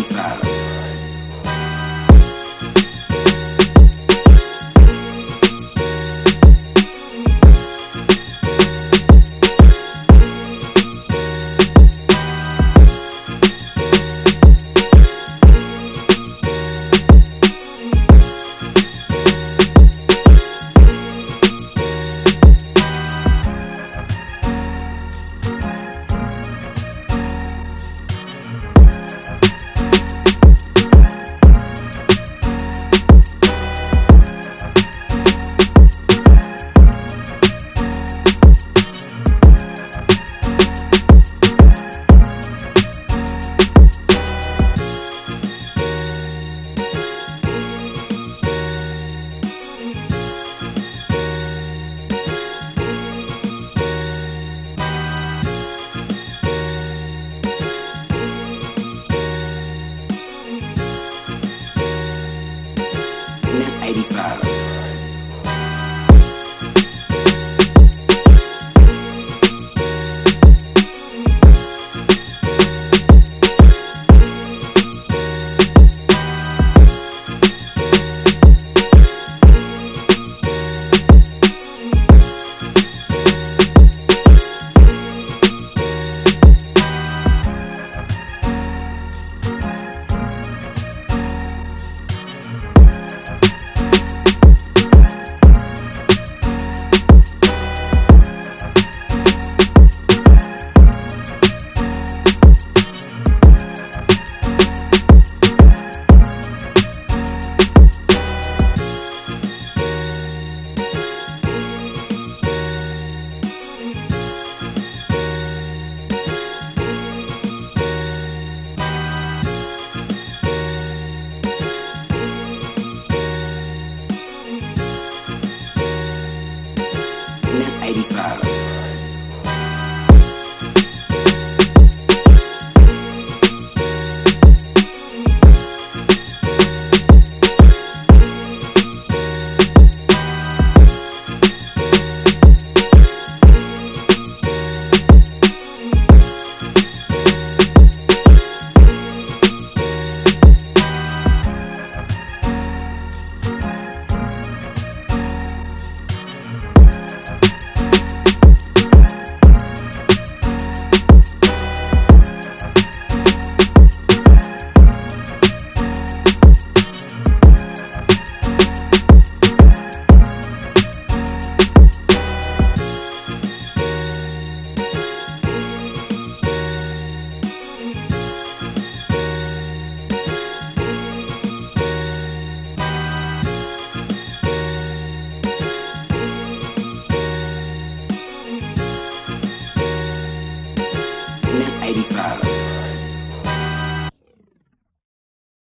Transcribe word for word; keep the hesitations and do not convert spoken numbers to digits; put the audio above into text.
Estrada.